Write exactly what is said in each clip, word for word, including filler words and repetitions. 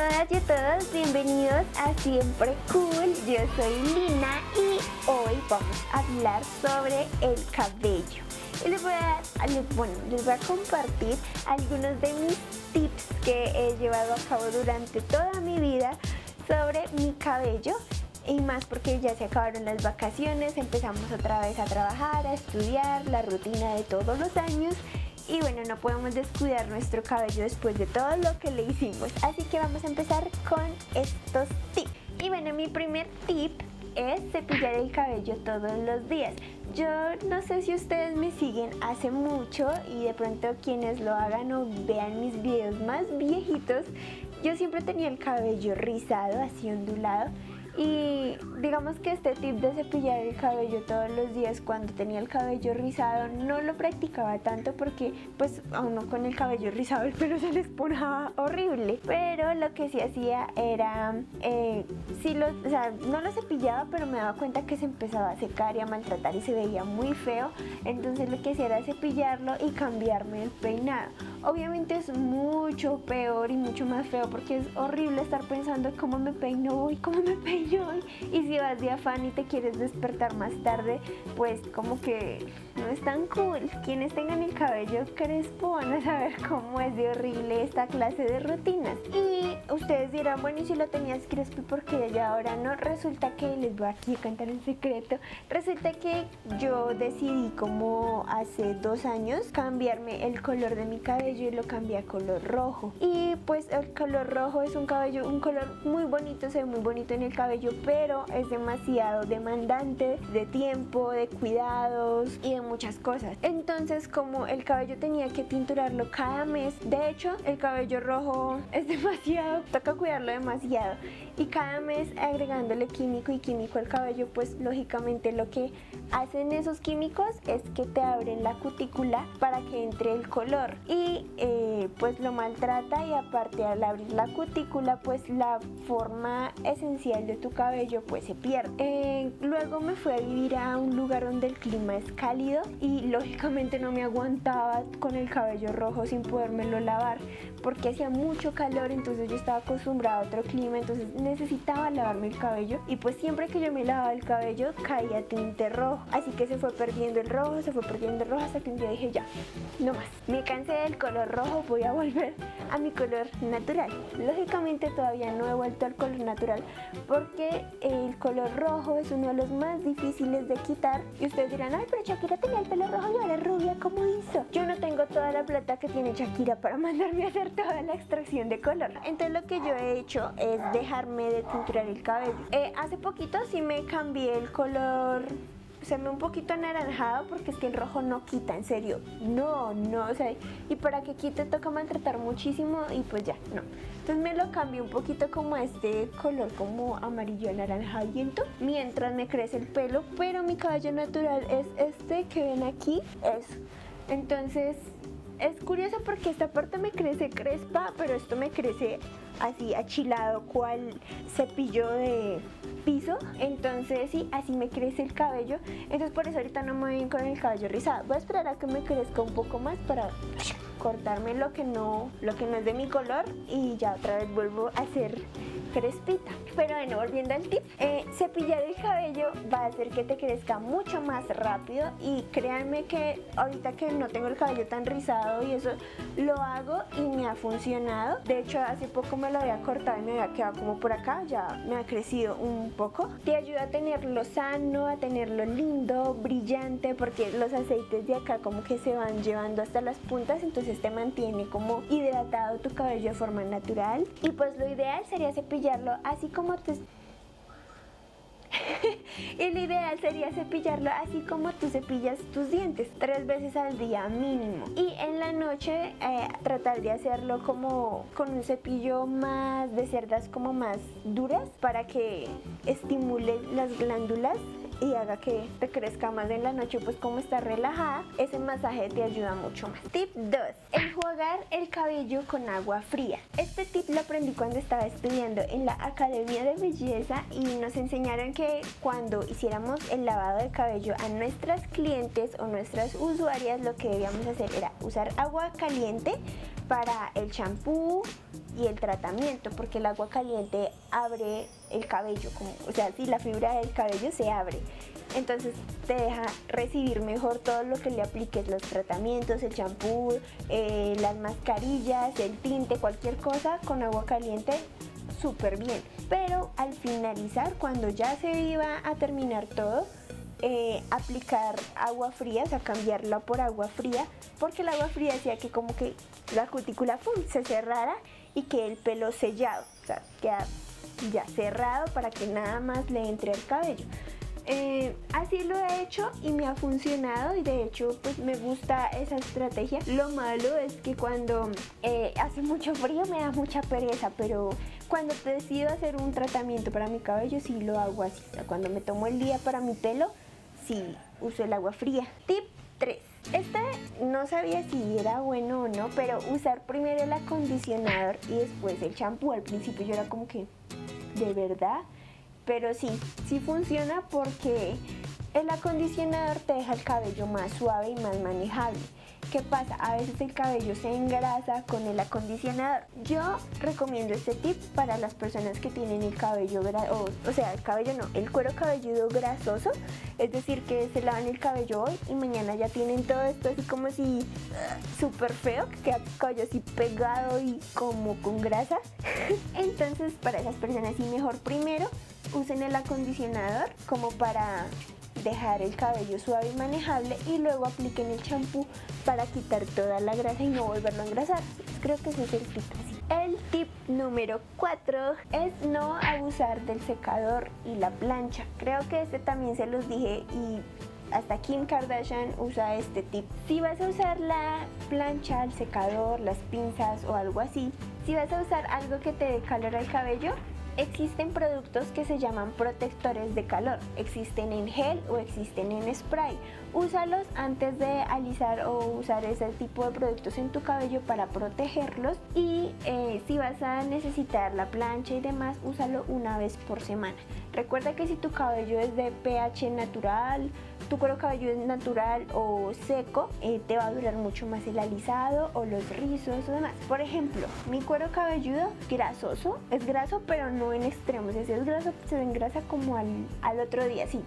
todas y a todos, bienvenidos a Siempre Cool. Yo soy Lina y hoy vamos a hablar sobre el cabello. Y les voy a, bueno, les voy a compartir algunos de mis tips que he llevado a cabo durante toda mi vida sobre mi cabello. Y más porque ya se acabaron las vacaciones, empezamos otra vez a trabajar, a estudiar, la rutina de todos los años. Y bueno, no podemos descuidar nuestro cabello después de todo lo que le hicimos. Así que vamos a empezar con estos tips. Y bueno, mi primer tip es cepillar el cabello todos los días. Yo no sé si ustedes me siguen hace mucho y de pronto quienes lo hagan o vean mis videos más viejitos, yo siempre tenía el cabello rizado, así ondulado. Y digamos que este tip de cepillar el cabello todos los días cuando tenía el cabello rizado no lo practicaba tanto porque pues a uno con el cabello rizado el pelo se les ponaba horrible. Pero lo que sí hacía era, eh, sí lo, o sea, no lo cepillaba, pero me daba cuenta que se empezaba a secar y a maltratar y se veía muy feo. Entonces lo que hacía era cepillarlo y cambiarme el peinado. Obviamente es mucho peor y mucho más feo porque es horrible estar pensando cómo me peino hoy, cómo me peino. Y si vas de afán y te quieres despertar más tarde, pues como que no es tan cool. Quienes tengan el cabello crespo van a saber cómo es de horrible esta clase de rutinas. Y ustedes dirán, bueno, y si lo tenías crespo, porque ya ahora no. Resulta que, les voy aquí a contar un secreto, resulta que yo decidí como hace dos años cambiarme el color de mi cabello y lo cambié a color rojo. Y pues el color rojo es un cabello, un color muy bonito, se ve muy bonito en el cabello, pero es demasiado demandante de tiempo, de cuidados y de muchas cosas. Entonces, como el cabello tenía que tinturarlo cada mes, de hecho el cabello rojo es demasiado, toca cuidarlo demasiado, y cada mes agregándole químico y químico al cabello, pues lógicamente lo que hacen esos químicos es que te abren la cutícula para que entre el color y eh, pues lo maltrata, y aparte al abrir la cutícula pues la forma esencial de tu cabello pues se pierde. Eh, luego me fui a vivir a un lugar donde el clima es cálido y lógicamente no me aguantaba con el cabello rojo sin podérmelo lavar porque hacía mucho calor, entonces yo estaba acostumbrada a otro clima, entonces necesitaba lavarme el cabello y pues siempre que yo me lavaba el cabello caía tinte rojo, así que se fue perdiendo el rojo, se fue perdiendo el rojo hasta que un día dije ya, no más, me cansé del color rojo, voy a volver a mi color natural. Lógicamente todavía no he vuelto al color natural porque Porque el color rojo es uno de los más difíciles de quitar. Y ustedes dirán, ay, pero Shakira tenía el pelo rojo y ahora es rubia, ¿cómo hizo? Yo no tengo toda la plata que tiene Shakira para mandarme a hacer toda la extracción de color. Entonces lo que yo he hecho es dejarme de tinturar el cabello. Eh, hace poquito sí me cambié el color, se me un poquito anaranjado, porque es que el rojo no quita, en serio, no, no, o sea, y para que quite toca maltratar muchísimo y pues ya, no. Entonces me lo cambié un poquito como a este color como amarillo anaranjadiento, mientras me crece el pelo, pero mi cabello natural es este que ven aquí, eso. Entonces es curioso porque esta parte me crece crespa, pero esto me crece así achilado, cual cepillo de piso. Entonces sí, así me crece el cabello. Entonces por eso ahorita no me voy bien con el cabello rizado. Voy a esperar a que me crezca un poco más para cortarme lo que no, lo que no es de mi color, y ya otra vez vuelvo a hacer crespita. Pero bueno, volviendo al tip, eh, cepillar el cabello va a hacer que te crezca mucho más rápido, y créanme que ahorita que no tengo el cabello tan rizado y eso, lo hago y me ha funcionado. De hecho hace poco me lo había cortado y me había quedado como por acá, ya me ha crecido un poco. Te ayuda a tenerlo sano, a tenerlo lindo, brillante, porque los aceites de acá como que se van llevando hasta las puntas, entonces te mantiene como hidratado tu cabello de forma natural. Y pues lo ideal sería cepillar así como tú y lo ideal sería cepillarlo así como tú cepillas tus dientes, tres veces al día mínimo, y en la noche eh, tratar de hacerlo como con un cepillo más de cerdas como más duras para que estimule las glándulas y haga que te crezca más en la noche, pues como está relajada, ese masaje te ayuda mucho más. Tip dos. Enjuagar el cabello con agua fría. Este tip lo aprendí cuando estaba estudiando en la Academia de Belleza y nos enseñaron que cuando hiciéramos el lavado de cabello a nuestras clientes o nuestras usuarias, lo que debíamos hacer era usar agua caliente para el champú y el tratamiento, porque el agua caliente abre el cabello, como, o sea, si la fibra del cabello se abre, entonces te deja recibir mejor todo lo que le apliques, los tratamientos, el champú, eh, las mascarillas, el tinte, cualquier cosa con agua caliente, súper bien. Pero al finalizar, cuando ya se iba a terminar todo, Eh, aplicar agua fría, o sea, cambiarla por agua fría, porque el agua fría hacía que como que la cutícula ¡fum!, se cerrara y que el pelo sellado, o sea, queda ya cerrado para que nada más le entre el cabello. Eh, así lo he hecho y me ha funcionado, y de hecho pues me gusta esa estrategia. Lo malo es que cuando eh, hace mucho frío me da mucha pereza, pero cuando decido hacer un tratamiento para mi cabello sí lo hago así, o sea, cuando me tomo el día para mi pelo sí uso el agua fría. Tip tres. Este no sabía si era bueno o no, pero usar primero el acondicionador y después el champú. Al principio yo era como que, ¿de verdad? Pero sí, sí funciona, porque el acondicionador te deja el cabello más suave y más manejable. ¿Qué pasa? A veces el cabello se engrasa con el acondicionador. Yo recomiendo este tip para las personas que tienen el cabello grasoso, o sea, el cabello no, el cuero cabelludo grasoso, es decir, que se lavan el cabello hoy y mañana ya tienen todo esto así como si súper feo, que queda el cabello así pegado y como con grasa. Entonces, para esas personas sí, mejor primero usen el acondicionador como para dejar el cabello suave y manejable, y luego apliquen el champú para quitar toda la grasa y no volverlo a engrasar. Creo que ese es el tip. El tip número cuatro es no abusar del secador y la plancha. Creo que este también se los dije, y hasta Kim Kardashian usa este tip. Si vas a usar la plancha, el secador, las pinzas o algo así, si vas a usar algo que te dé calor al cabello, existen productos que se llaman protectores de calor, existen en gel o existen en spray. Úsalos antes de alisar o usar ese tipo de productos en tu cabello para protegerlos, y eh, si vas a necesitar la plancha y demás, úsalo una vez por semana. Recuerda que si tu cabello es de pH natural, tu cuero cabelludo es natural o seco, eh, te va a durar mucho más el alisado o los rizos o demás. Por ejemplo, mi cuero cabelludo grasoso, es graso pero no en extremos, si es graso se engrasa como al, al otro día, sí.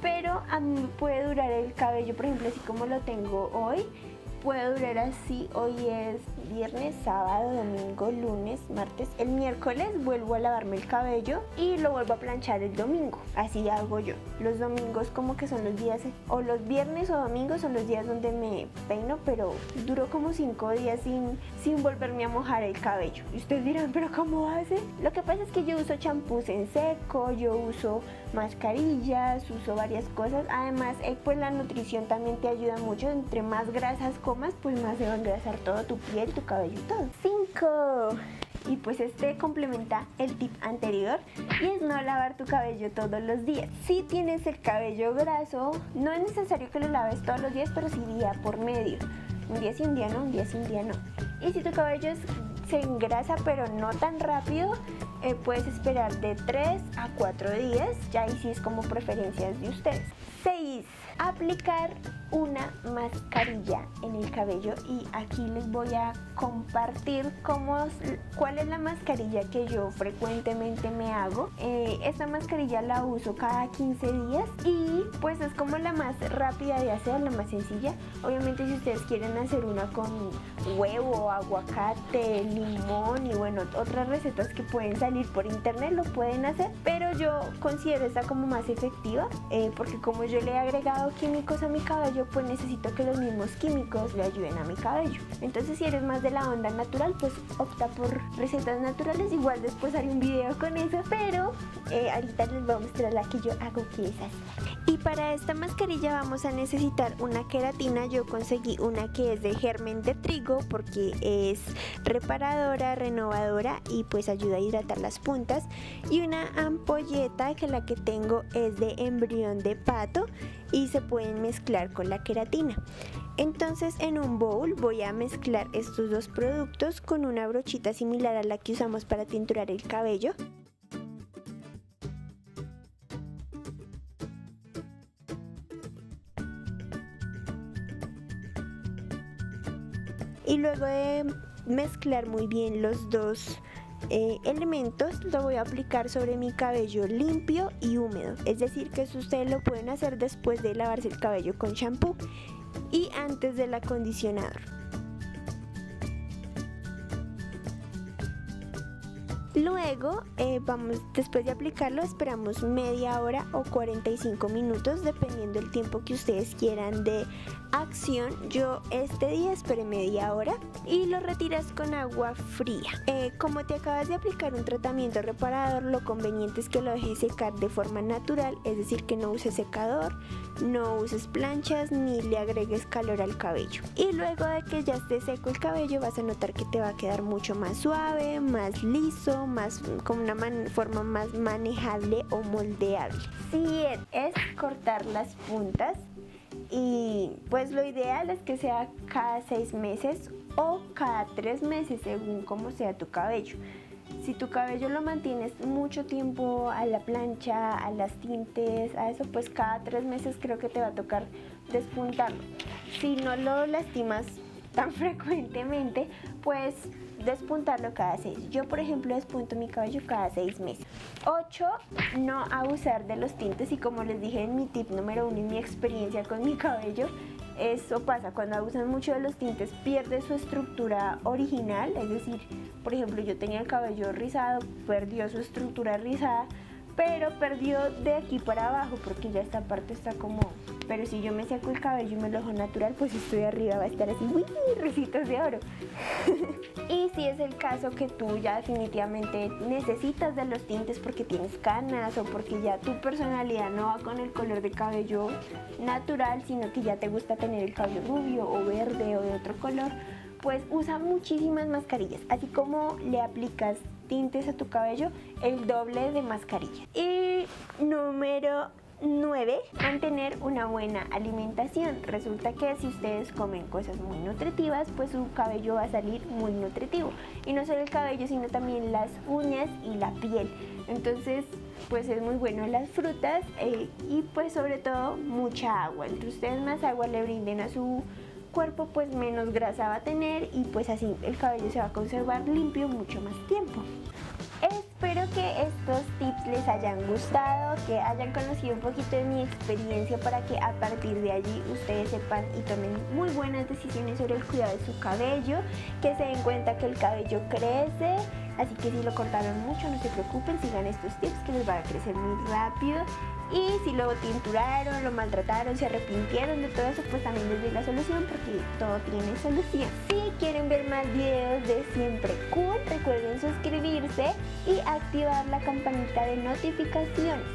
Pero a mí puede durar el cabello, por ejemplo, así como lo tengo hoy, puede durar así. Hoy es viernes, sábado, domingo, lunes, martes. El miércoles vuelvo a lavarme el cabello y lo vuelvo a planchar el domingo. Así hago yo. Los domingos como que son los días, o los viernes o domingos son los días donde me peino, pero duró como cinco días sin, sin volverme a mojar el cabello. Y ustedes dirán, ¿pero cómo hace? Lo que pasa es que yo uso champús en seco, yo uso mascarillas, uso varias cosas. Además, pues la nutrición también te ayuda mucho. Entre más grasas comas, pues más se va a engrasar todo, tu piel, tu cabello y todo. Cinco. Y pues este complementa el tip anterior, y es no lavar tu cabello todos los días. Si tienes el cabello graso, no es necesario que lo laves todos los días, pero sí día por medio. Un día sí, un día no, un día sí, un día no. Y si tu cabello es, se engrasa pero no tan rápido, eh, puedes esperar de tres a cuatro días, ya ahí sí es como preferencias de ustedes. seis. Aplicar una mascarilla en el cabello, y aquí les voy a compartir cómo, cuál es la mascarilla que yo frecuentemente me hago. Eh, esta mascarilla la uso cada quince días, y pues es como la más rápida de hacer, la más sencilla. Obviamente si ustedes quieren hacer una con huevo, aguacate, limón y bueno, otras recetas que pueden salir por internet, lo pueden hacer, pero yo considero esta como más efectiva, eh, porque como yo le he agregado químicos a mi cabello, pues necesito que los mismos químicos le ayuden a mi cabello. Entonces, si eres más de la onda natural, pues opta por recetas naturales. Igual después haré un video con eso, pero eh, ahorita les voy a mostrar la que yo hago, que es así. Y para esta mascarilla vamos a necesitar una queratina. Yo conseguí una que es de germen de trigo, porque es reparadora, renovadora y pues ayuda a hidratar las puntas, y una ampolleta, que la que tengo es de embrión de pato y se pueden mezclar con la queratina. Entonces, en un bowl voy a mezclar estos dos productos con una brochita similar a la que usamos para tinturar el cabello. Y luego de mezclar muy bien los dos eh, elementos, lo voy a aplicar sobre mi cabello limpio y húmedo. Es decir, que eso ustedes lo pueden hacer después de lavarse el cabello con shampoo y antes del acondicionador. Luego, eh, vamos, después de aplicarlo, esperamos media hora o cuarenta y cinco minutos, dependiendo del tiempo que ustedes quieran de acción. Yo este día esperé media hora y lo retiras con agua fría. Eh, como te acabas de aplicar un tratamiento reparador, lo conveniente es que lo dejes secar de forma natural, es decir, que no uses secador, no uses planchas ni le agregues calor al cabello. Y luego de que ya esté seco el cabello, vas a notar que te va a quedar mucho más suave, más liso, más con una man, forma más manejable o moldeable. Sí, es cortar las puntas, y pues lo ideal es que sea cada seis meses o cada tres meses según como sea tu cabello. Si tu cabello lo mantienes mucho tiempo a la plancha, a las tintes, a eso, pues cada tres meses creo que te va a tocar despuntarlo. Si no lo lastimas tan frecuentemente, pues despuntarlo cada seis. Yo, por ejemplo, despunto mi cabello cada seis meses. ocho. No abusar de los tintes, y como les dije en mi tip número uno y mi experiencia con mi cabello, eso pasa, cuando abusan mucho de los tintes pierde su estructura original, es decir, por ejemplo, yo tenía el cabello rizado, perdió su estructura rizada, pero perdió de aquí para abajo porque ya esta parte está como... Pero si yo me seco el cabello y me lo dejo natural, pues esto de arriba va a estar así, uy, ricitos de oro. Y si es el caso que tú ya definitivamente necesitas de los tintes porque tienes canas o porque ya tu personalidad no va con el color de cabello natural, sino que ya te gusta tener el cabello rubio o verde o de otro color, pues usa muchísimas mascarillas. Así como le aplicas tintes a tu cabello, el doble de mascarillas. Y número nueve. Mantener una buena alimentación. Resulta que si ustedes comen cosas muy nutritivas, pues su cabello va a salir muy nutritivo. Y no solo el cabello, sino también las uñas y la piel. Entonces, pues es muy bueno las frutas eh, y pues sobre todo mucha agua. Entre ustedes más agua le brinden a su cuerpo, pues menos grasa va a tener, y pues así el cabello se va a conservar limpio mucho más tiempo. Espero que estos tips les hayan gustado, que hayan conocido un poquito de mi experiencia para que a partir de allí ustedes sepan y tomen muy buenas decisiones sobre el cuidado de su cabello, que se den cuenta que el cabello crece, así que si lo cortaron mucho no se preocupen, sigan estos tips que les va a crecer muy rápido. Y si lo tinturaron, lo maltrataron, se arrepintieron de todo eso, pues también les doy la solución, porque todo tiene solución. Si quieren ver más videos de Siempre Cool, recuerden suscribirse y activar la campanita de notificaciones.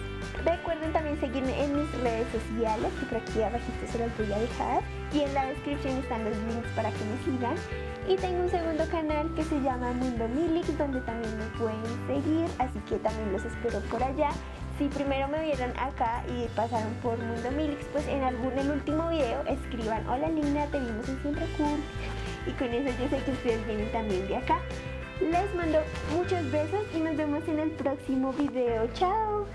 Recuerden también seguirme en mis redes sociales, que por aquí abajito se los voy a dejar, y en la descripción están los links para que me sigan. Y tengo un segundo canal que se llama Mundo Milix, donde también me pueden seguir, así que también los espero por allá. Si primero me vieron acá y pasaron por Mundo Milix, pues en algún el último video escriban: hola Lina, te vimos en Siempre Cool. Y con eso yo sé que ustedes vienen también de acá. Les mando muchos besos y nos vemos en el próximo video. Chao.